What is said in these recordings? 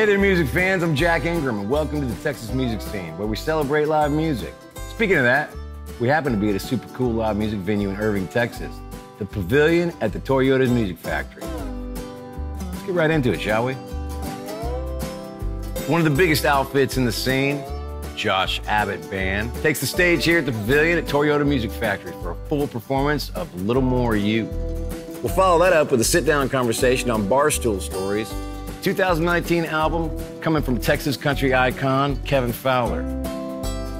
Hey there, music fans. I'm Jack Ingram, and welcome to the Texas Music Scene, where we celebrate live music. Speaking of that, we happen to be at a super cool live music venue in Irving, Texas, the Pavilion at the Toyota Music Factory. Let's get right into it, shall we? One of the biggest outfits in the scene, Josh Abbott Band, takes the stage here at the Pavilion at Toyota Music Factory for a full performance of Little More You. We'll follow that up with a sit-down conversation on Barstool Stories, 2019 album coming from Texas country icon Kevin Fowler.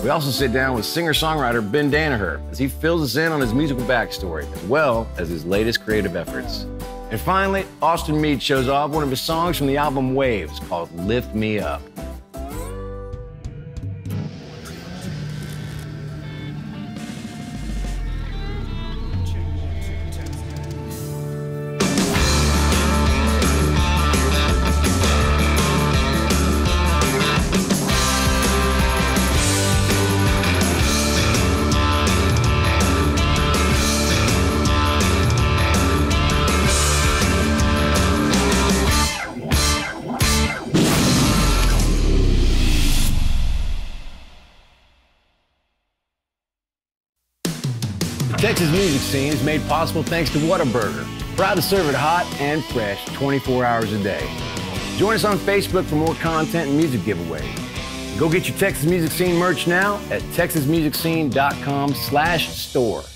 We also sit down with singer-songwriter Ben Danaher as he fills us in on his musical backstory as well as his latest creative efforts. And finally, Austin Meade shows off one of his songs from the album Waves called Lift Me Up. Texas Music Scene is made possible thanks to Whataburger. Proud to serve it hot and fresh 24 hours a day. Join us on Facebook for more content and music giveaways. Go get your Texas Music Scene merch now at texasmusicscene.com/store.